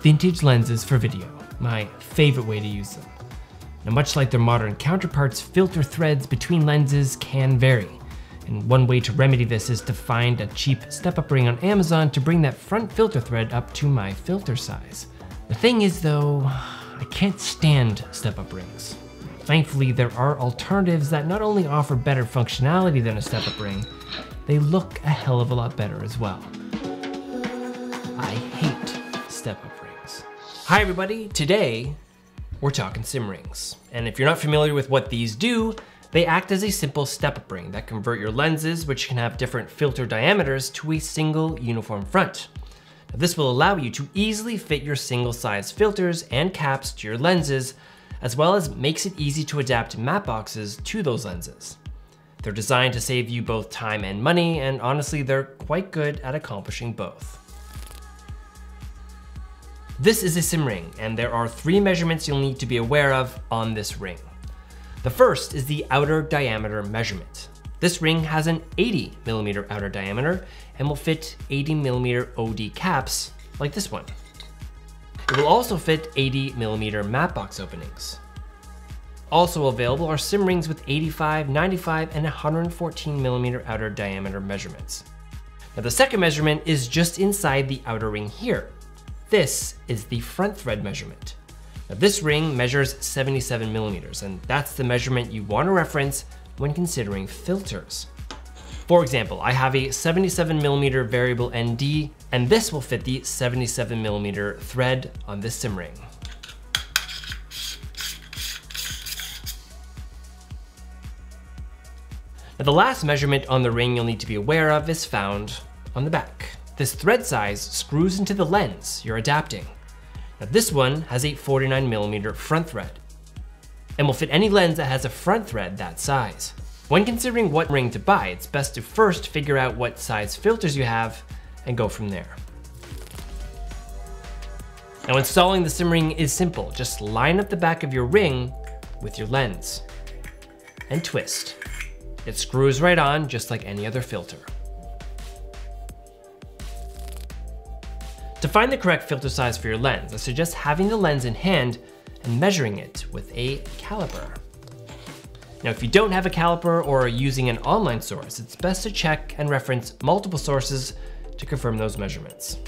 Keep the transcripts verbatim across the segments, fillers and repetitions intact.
vintage lenses for video, my favorite way to use them. Now, much like their modern counterparts, filter threads between lenses can vary. And one way to remedy this is to find a cheap step-up ring on Amazon to bring that front filter thread up to my filter size. The thing is though, I can't stand step-up rings. Thankfully, there are alternatives that not only offer better functionality than a step-up ring, they look a hell of a lot better as well. I hate step-up rings. Hi everybody, today we're talking SimmRings. And if you're not familiar with what these do, they act as a simple step-up ring that convert your lenses, which can have different filter diameters, to a single uniform front. Now, this will allow you to easily fit your single size filters and caps to your lenses, as well as makes it easy to adapt map boxes to those lenses. They're designed to save you both time and money, and honestly, they're quite good at accomplishing both. This is a SimmRing, and there are three measurements you'll need to be aware of on this ring. The first is the outer diameter measurement. This ring has an eighty millimeter outer diameter and will fit eighty millimeter O D caps like this one. It will also fit eighty millimeter map box openings. Also available are SimmRings with eighty-five, ninety-five, and one hundred fourteen millimeter outer diameter measurements. Now, the second measurement is just inside the outer ring here. This is the front thread measurement. Now, this ring measures seventy-seven millimeters, and that's the measurement you want to reference when considering filters. For example, I have a seventy-seven millimeter variable N D, and this will fit the seventy-seven millimeter thread on this SimmRing. Now, the last measurement on the ring you'll need to be aware of is found on the back. This thread size screws into the lens you're adapting. Now, this one has a forty-nine millimeter front thread and will fit any lens that has a front thread that size. When considering what ring to buy, it's best to first figure out what size filters you have and go from there. Now, installing the SimmRing is simple. Just line up the back of your ring with your lens and twist. It screws right on just like any other filter. To find the correct filter size for your lens, I suggest having the lens in hand and measuring it with a caliper. Now, if you don't have a caliper or are using an online source, it's best to check and reference multiple sources to confirm those measurements.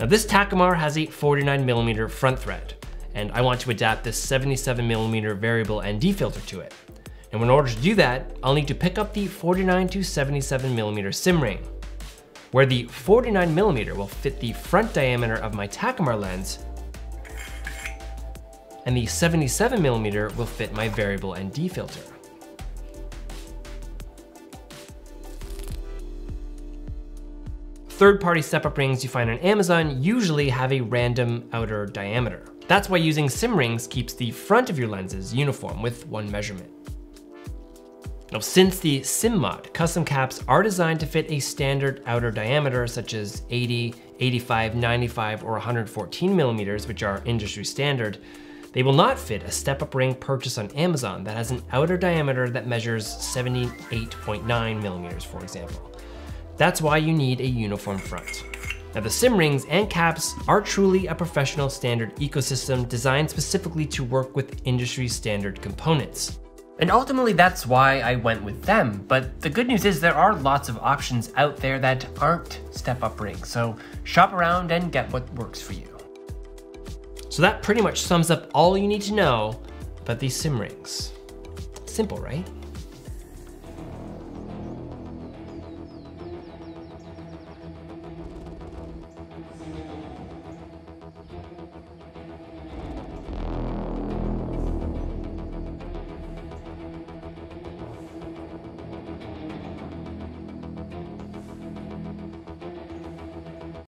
Now, this Takumar has a forty-nine millimeter front thread, and I want to adapt this seventy-seven millimeter variable N D filter to it. And in order to do that, I'll need to pick up the forty-nine to seventy-seven millimeter SimmRing, where the forty-nine millimeter will fit the front diameter of my Takumar lens, and the seventy-seven millimeter will fit my variable N D filter. Third-party step-up rings you find on Amazon usually have a random outer diameter. That's why using SimmRings keeps the front of your lenses uniform with one measurement. Now, since the SIMMOD custom caps are designed to fit a standard outer diameter such as eighty, eighty-five, ninety-five, or one hundred fourteen millimeters, which are industry standard, they will not fit a step-up ring purchased on Amazon that has an outer diameter that measures seventy-eight point nine millimeters, for example. That's why you need a uniform front. Now, the SimmRings and caps are truly a professional standard ecosystem designed specifically to work with industry standard components. And ultimately, that's why I went with them. But the good news is there are lots of options out there that aren't step-up rings, so shop around and get what works for you. So that pretty much sums up all you need to know about these SimmRings. Simple, right?